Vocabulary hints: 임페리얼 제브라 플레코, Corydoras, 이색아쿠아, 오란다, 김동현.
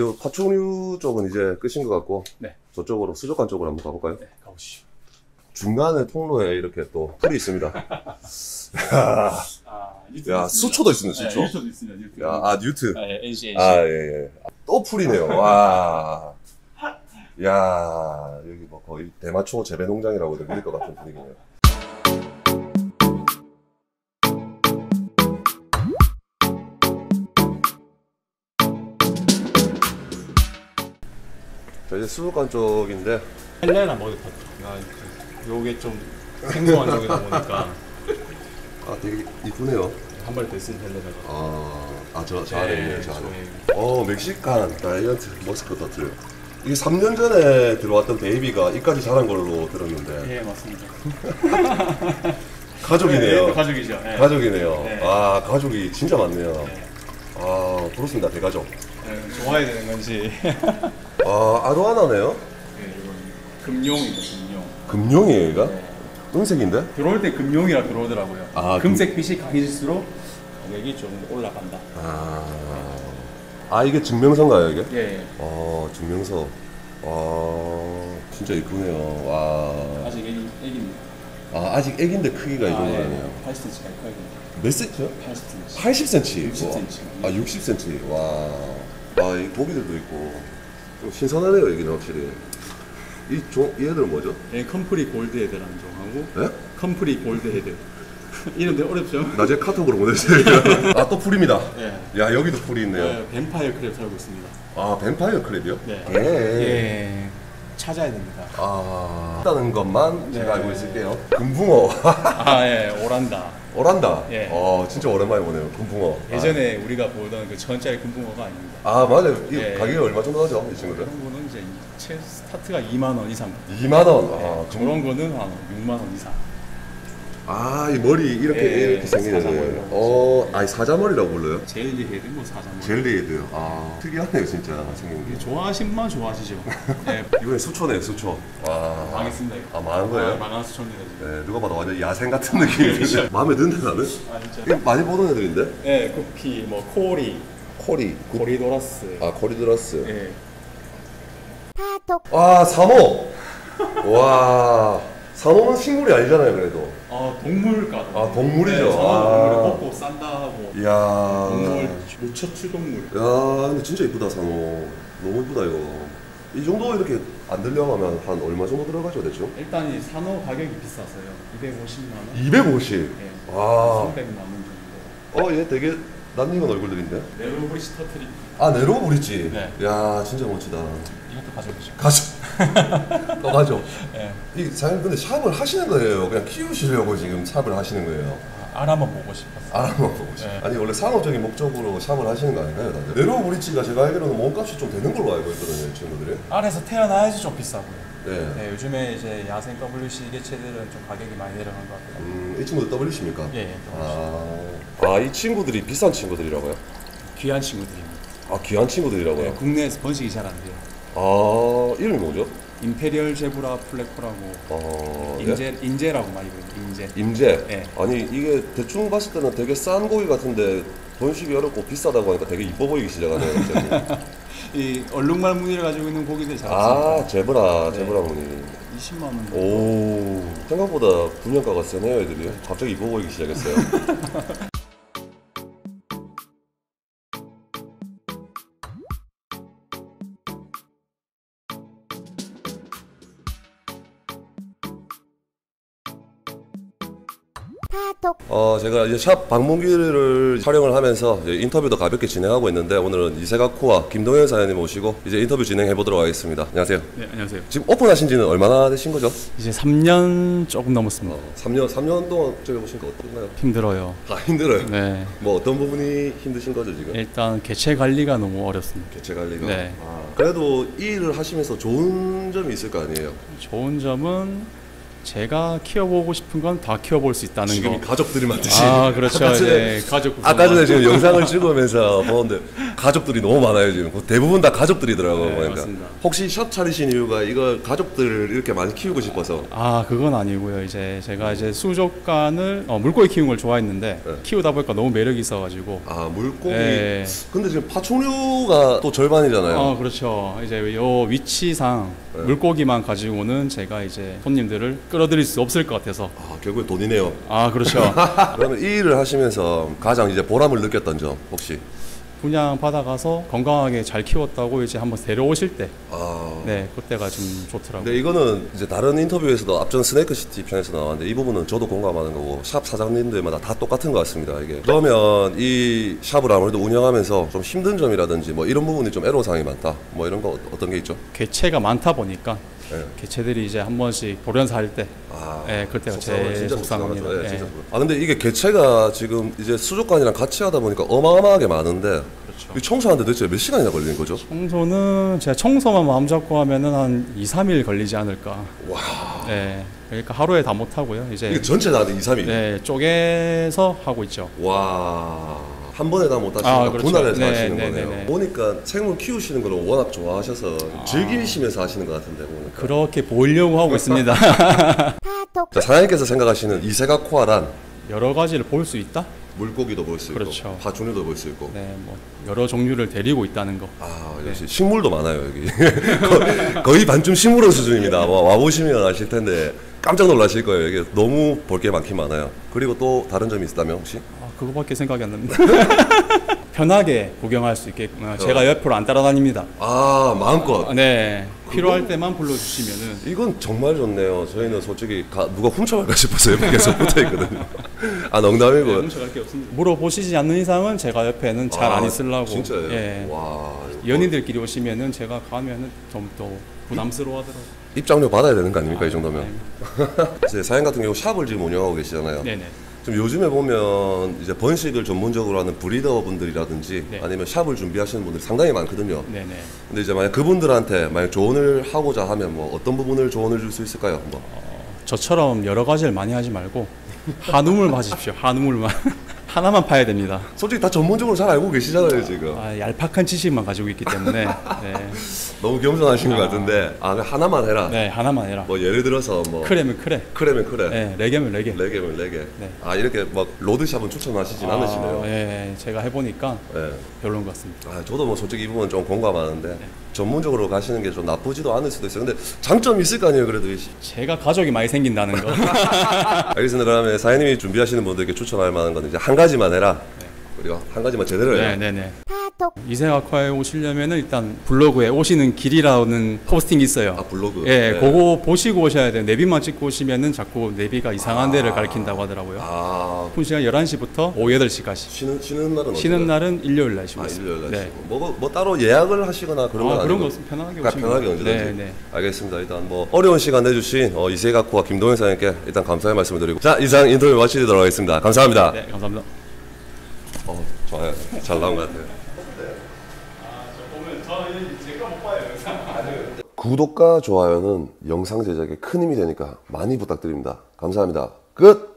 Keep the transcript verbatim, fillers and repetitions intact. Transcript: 이 파충류 쪽은 이제 끝인 것 같고, 네. 저쪽으로 수족관 쪽으로 한번 가볼까요? 네, 가보시죠. 중간에 통로에 이렇게 또 풀이 있습니다. 야, 아, 야 수초도 있습니다. 수초. 네, 뉴트도 있습니다. 야, 아 뉴트. 아, 예, 엔시, 엔시. 아, 예, 예. 또 풀이네요. 와. 야, 여기 뭐 거의 대마초 재배 농장이라고도 믿을 것 같은 분위기네요. 자, 이제 수족관 쪽인데 헬레나 먹을 것 같아요. 요게 좀 생소한 쪽이다 보니까 아 되게 이쁘네요. 한 마리 더 있으면 헬레나가. 아, 저 안에 있네요. 저 안에. 어, 멕시칸 다이어트 머스크 더트. 이게 삼 년 전에 들어왔던 베이비가 이까지 자란 걸로 들었는데. 네, 맞습니다. 가족이네요. 네, 가족이죠. 네. 가족이네요. 네. 아, 가족이 진짜 많네요. 네. 아, 그렇습니다. 대가족. 네, 좋아야 되는 건지. 아, 아로하나네요? 네, 이건 금룡입니다. 금룡. 금룡이에요, 얘가? 네. 은색인데? 들어올 때 금룡이라 들어오더라고요. 아, 금색 빛이 강해질수록 가격이 좀 올라간다. 아, 아 이게 증명서인가요, 이게? 예. 네. 아, 증명서. 아, 진짜 이쁘네요. 와. 아직 애기, 애기입니다. 아, 아직 애기인데 크기가 아, 이 정도네요. 네. 팔십 센티미터가 커요. 몇 센치요? 팔십 센티미터. 팔십 센티미터. 육십 센티미터. 와. 아, 육십 센티미터. 와. 아, 이 고기들도 있고. 신선하네요, 여기는 확실히. 이, 조, 이 애들은 뭐죠? 네, 컴프리 골드 헤드라는 종하고. 네? 컴프리 골드 헤드. 이름도 어렵죠? 나중에 카톡으로 보내주세요. 아, 또 풀입니다. 네. 야, 여기도 풀이 있네요. 네, 뱀파이어 크랩 살고 있습니다. 아, 뱀파이어 크랩이요? 네. 예. 예. 찾아야 됩니다. 아, 있다는 것만 네. 제가 알고 있을게요. 금붕어. 아, 예, 오란다. 오란다? 예. 어, 진짜 오랜만에 보네요, 금붕어. 예전에 아. 우리가 보던 그 전짜리 금붕어가 아닙니다. 아, 맞아요. 이 예. 가격이 얼마 정도 하죠, 이 친구들? 그런 거는 이제 최 스타트가 이만 원 이상. 이만 원? 예. 아, 금... 그런 거는 한 육만 원 이상. 아, 이 머리 이렇게, 예, 이렇게 생기는 거예요. 어, 아니, 사자머리라고 불러요? 젤리 헤드, 뭐 사자머리. 젤리 헤드. 아, 특이하네요, 진짜. 생긴 게. 좋아하신만 좋아하시죠. 네. 이번에 수초네요, 수초. 와. 망했습니다, 이거. 아, 망한 거예요? 아, 망한 수초입니다, 지금. 네, 누가 봐도 완전 야생 같은 느낌이에요. 마음에 드는데, 나는? 아, 진짜. 많이 보던 애들인데? 네, 구피, 뭐, 코리. 코리. 구... 코리도라스. 아, 코리도라스. 예. 네. 와, 사모! 와. 사모는 식물이 아니잖아요, 그래도. 아, 동물가. 아, 동물이죠. 네, 사모는 동물을 뽑고 싼다고. 이야. 동물, 무척 출동물. 이야, 근데 진짜 이쁘다, 사모. 너무 이쁘다, 이거. 이 정도 이렇게 안 들려가면 한 얼마 정도 들어가죠, 대충? 일단 이 산호 가격이 비쌌어요. 이백오십만 원. 이백오십? 네. 와. 삼백만 원 정도. 어, 얘 되게 낯익은 얼굴들인데? 네로 브릿지 터트리. 아, 네로 브릿지? 네. 이야, 진짜 멋지다. 이것도 가져오시죠. 가져. 또 가죠. 네. 이 사장님 근데 샵을 하시는 거예요? 그냥 키우시려고 지금 샵을 하시는 거예요? 아, 알아만 보고 싶었어요. 알아만 보고 싶어요. 네. 아니 원래 상업적인 목적으로 샵을 하시는 거 아닌가요, 다들? 네로 브릿지가 제가 알기로는 몸값이 좀 되는 걸로 알고 있거든요, 친구들이. 알에서 태어나야지 좀 비싸고요. 네. 네. 요즘에 이제 야생 더블유씨 개체들은 좀 가격이 많이 내려간 것 같아요. 음, 이 친구들 더블유씨입니까? 예, 예. 더블유씨. 아, 아, 이 친구들이 비싼 친구들이라고요? 귀한 친구들입니다. 아, 귀한 친구들이라고요? 네, 국내에서 번식이 잘 안 돼요. 아, 이름이 뭐죠? 임페리얼 제브라 플레코라고. 아, 인제, 예? 인제라고 많이 부르죠. 인제. 임제? 예. 아니 이게 대충 봤을 때는 되게 싼 고기 같은데 번식이 어렵고 비싸다고 하니까 되게 이뻐 보이기 시작하네요. 이 얼룩말 무늬를 가지고 있는 고기들 잘 없습니다. 아, 제브라, 제브라 네. 무늬. 이십만 원. 오, 생각보다 분양가가 세네요, 애들이. 갑자기 이뻐 보이기 시작했어요. 어, 제가 이제 샵 방문기를 촬영을 하면서 이제 인터뷰도 가볍게 진행하고 있는데 오늘은 이색아쿠아 김동현 사장님 모시고 이제 인터뷰 진행해 보도록 하겠습니다. 안녕하세요. 네, 안녕하세요. 지금 오픈하신 지는 얼마나 되신 거죠? 이제 삼 년 조금 넘었습니다. 어, 삼 년, 삼 년 동안 저기 보신 거 어떤가요? 힘들어요. 아, 힘들어요? 네. 뭐 어떤 부분이 힘드신 거죠, 지금? 일단 개체 관리가 너무 어렵습니다. 개체 관리가? 네. 아, 그래도 이 일을 하시면서 좋은 점이 있을 거 아니에요? 좋은 점은 제가 키워보고 싶은 건 다 키워볼 수 있다는 지금 거. 지금 가족들이 만드신. 아, 그렇죠. 아까 전에, 네, 가족 아까 전에 지금 영상을 찍으면서 보는데 가족들이 너무 많아요 지금. 대부분 다 가족들이더라고요. 네, 그러니까. 맞습니다. 혹시 샵 차리신 이유가 이거 가족들 이렇게 많이 키우고 싶어서? 아, 그건 아니고요. 이제 제가 이제 수족관을 어, 물고기 키우는 걸 좋아했는데, 네, 키우다 보니까 너무 매력이 있어가지고. 아, 물고기. 네. 근데 지금 파충류가 또 절반이잖아요. 어, 그렇죠. 이제 요 위치상, 네, 물고기만 가지고는 제가 이제 손님들을 끌어들일 수 없을 것 같아서. 아, 결국엔 돈이네요. 아, 그렇죠. 그러면 이 일을 하시면서 가장 이제 보람을 느꼈던 점 혹시? 그냥 받아가서 건강하게 잘 키웠다고 이제 한번 데려오실 때, 아, 네, 그때가 좀 좋더라고요. 근데 이거는 이제 다른 인터뷰에서도 앞전 스네이크시티 편에서 나왔는데 이 부분은 저도 공감하는 거고 샵 사장님들마다 다 똑같은 것 같습니다 이게. 그러면 이 샵을 아무래도 운영하면서 좀 힘든 점이라든지 뭐 이런 부분이 좀 애로사항이 많다 뭐 이런 거 어떤 게 있죠? 개체가 많다 보니까, 네, 개체들이 이제 한 번씩 돌연사할 때, 아, 네, 그때가 제일 속상합니다. 네, 네. 아, 근데 이게 개체가 지금 이제 수족관이랑 같이 하다 보니까 어마어마하게 많은데, 그렇죠, 청소하는데 도대체 몇 시간이나 걸리는 거죠? 청소는 제가 청소만 마음 잡고 하면은 한 이, 삼 일 걸리지 않을까. 와. 네. 그러니까 하루에 다 못 하고요. 이제 이게 전체 다 이, 삼 일. 네, 쪼개서 하고 있죠. 와. 한 번에 다 못 하시니까, 아, 그렇죠, 분할해서, 네, 하시는, 네, 거네요. 네, 네. 보니까 생물 키우시는 걸 워낙 좋아하셔서, 아, 즐기시면서 하시는 것 같은데 보니까. 그렇게 보려고 하고 있습니다. 자, 사장님께서 생각하시는 이색아쿠아란? 여러 가지를 볼 수 있다? 물고기도 볼 수, 그렇죠, 있고 파충류도 볼 수 있고, 네, 뭐 여러 종류를 데리고 있다는 거. 아, 역시, 네, 식물도 많아요 여기. 거의, 거의 반쯤 식물원 수준입니다. 와보시면 아실 텐데 깜짝 놀라실 거예요. 이게 너무 볼 게 많긴 많아요. 그리고 또 다른 점이 있다면 혹시? 아, 그거밖에 생각이 안 납니다. 편하게 구경할 수 있게끔, 어, 제가 옆으로 안 따라다닙니다. 아, 마음껏. 아, 네. 필요할 때만 불러주시면은. 이건 정말 좋네요. 저희는 솔직히 가, 누가 훔쳐갈까 싶어서 옆에 계속 붙어있거든요. 아, 농담이고. 네, 훔쳐갈 게 없습니다. 물어보시지 않는 이상은 제가 옆에는 잘 안, 아, 있으려고. 진짜요? 예. 와. 연인들끼리 오시면은 제가 가면은 좀 더 부담스러워하더라고요. 입장료 받아야 되는 거 아닙니까? 아, 이 정도면. 네. 사연 같은 경우 샵을 지금 운영하고 계시잖아요. 네네. 좀 요즘에 보면 이제 번식을 전문적으로 하는 브리더 분들이라든지, 네, 아니면 샵을 준비하시는 분들이 상당히 많거든요. 네네. 근데 이제 만약 그분들한테 만약 조언을 하고자 하면 뭐 어떤 부분을 조언을 줄 수 있을까요? 뭐. 어, 저처럼 여러 가지를 많이 하지 말고 한 우물 마십시오. 한 우물만. 하나만 파야 됩니다. 솔직히 다 전문적으로 잘 알고 계시잖아요 지금. 아, 얄팍한 지식만 가지고 있기 때문에. 네. 너무 겸손하신, 아, 것 같은데. 아, 하나만 해라. 네, 하나만 해라. 뭐 예를 들어서 뭐 크레면 크레, 크레면 크레, 네, 레게면 레게, 레게면 레게. 네. 아, 이렇게 막 로드샵은 추천하시진, 아, 않으시네요. 예, 제가 해보니까, 예, 별로인 것 같습니다. 아, 저도 뭐 솔직히 이 부분 좀 공감하는데, 네, 전문적으로 가시는 게 좀 나쁘지도 않을 수도 있어요. 근데 장점이 있을 거 아니에요 그래도. 제가 가족이 많이 생긴다는 거. 알겠습니다. 그러면 사장님이 준비하시는 분들에게 추천할 만한 건 이제 한 가지만 해라. 네. 그리고 한 가지만 제대로 해라. 네네네. 이색아쿠아에 오시려면은 일단 블로그에 오시는 길이라는 포스팅이 있어요. 아, 블로그. 예, 네. 그거 보시고 오셔야 돼요. 내비만 찍고 오시면은 자꾸 내비가 이상한, 아, 데를 가리킨다고 하더라고요. 아. 오픈 시간 열한 시부터 오후 여덟 시까지. 쉬는, 쉬는 날은 쉬는 날은 일요일 날 쉬고 있습니다. 아, 일요일 날 쉬고. 네. 뭐, 뭐 따로 예약을 하시거나 그런 건, 아, 그런 거 없으면 편하게 오시면. 편하게 언제든지. 네, 네. 알겠습니다. 일단 뭐 어려운 시간 내주신 어, 이색아쿠아 김동현 사장님께 일단 감사의 말씀을 드리고, 자, 이상 인터뷰 마치도록 하겠습니다. 감사합니다. 네, 감사합니다. 어, 좋아요. 잘 나온 것 같아요. 구독과 좋아요는 영상 제작에 큰 힘이 되니까 많이 부탁드립니다. 감사합니다. 끝!